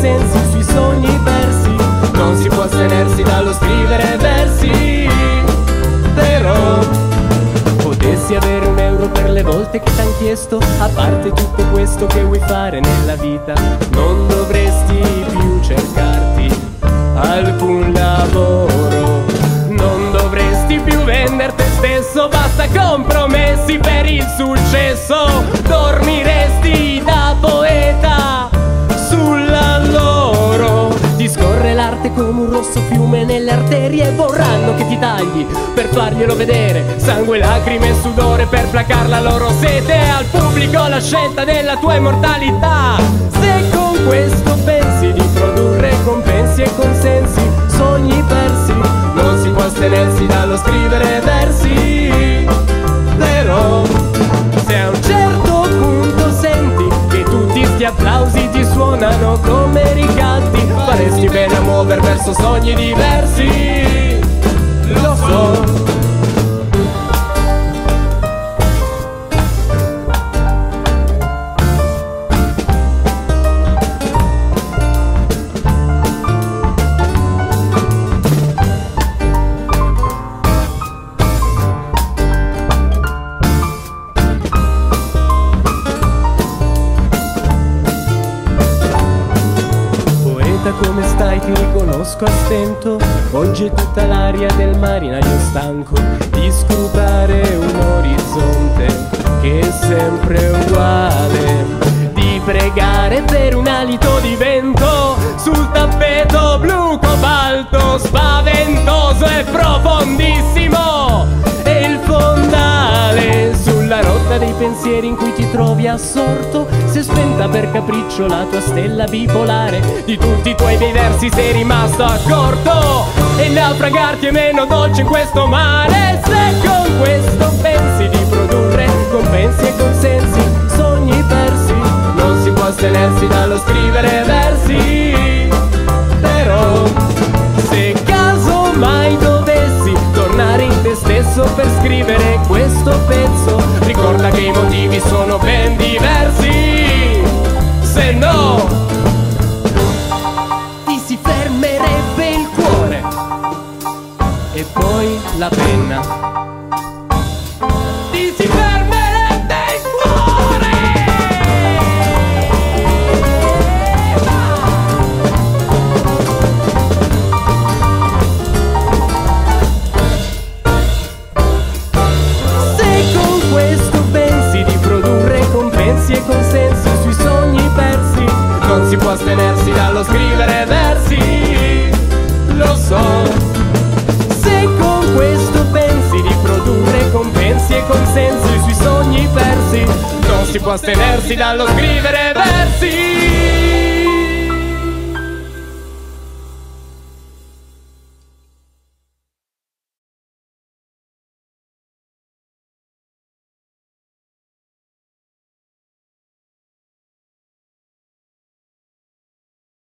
consensi sui sogni persi. Non si può astenersi dallo scrivere versi. Però potessi avere un euro per le volte che t'han chiesto, a parte tutto questo che vuoi fare nella vita, non dovresti più cercarti alcun lavoro, non dovresti più vendere te stesso. Basta compromessi per il successo. Dormiresti da poeta sull'alloro. Ti scorre l'arte come un rosso fiume nelle arterie. Vorranno che ti tagli per farglielo vedere. Sangue, lacrime e sudore per placare la loro sete. Al pubblico la scelta della tua immortalità. Se con questo pensi di produrre compensi e consensi, sogni persi, non si può astenersi dallo scrivere versi. Però se a un certo punto senti che tutti sti applausi ti suonano come ricatti, faresti bene a muover verso sogni diversi. Lo so. Come stai? Ti riconosco a stento. Oggi è tutta l'aria del marinaio stanco di scrutare un orizzonte che è sempre uguale, di pregare per un alito di vento sul tappeto blu cobalto spaventoso e profondissimo. E il fondale sulla rotta dei pensieri in cui ti trovi assorto, se spenta per capriccio la tua stella bipolare, di tutti i tuoi bei versi sei rimasto accorto, e naufragarti è meno dolce in questo mare. Se con questo pensi di produrre compensi e consensi, sogni persi, non si può astenersi dallo scrivere versi. Però se casomai dovessi tornare in te stesso per scrivere questo pezzo, ricorda che i motivi sono ben diversi. Se no, ti si fermerebbe il cuore e poi la penna. Ti si fermerebbe il cuore. Se con questo pensi di produrre compensi e consensi sui sogni, non si può astenersi dallo scrivere versi, lo so. Se con questo pensi di produrre compensi e consensi sui sogni persi, non si può astenersi dallo scrivere versi.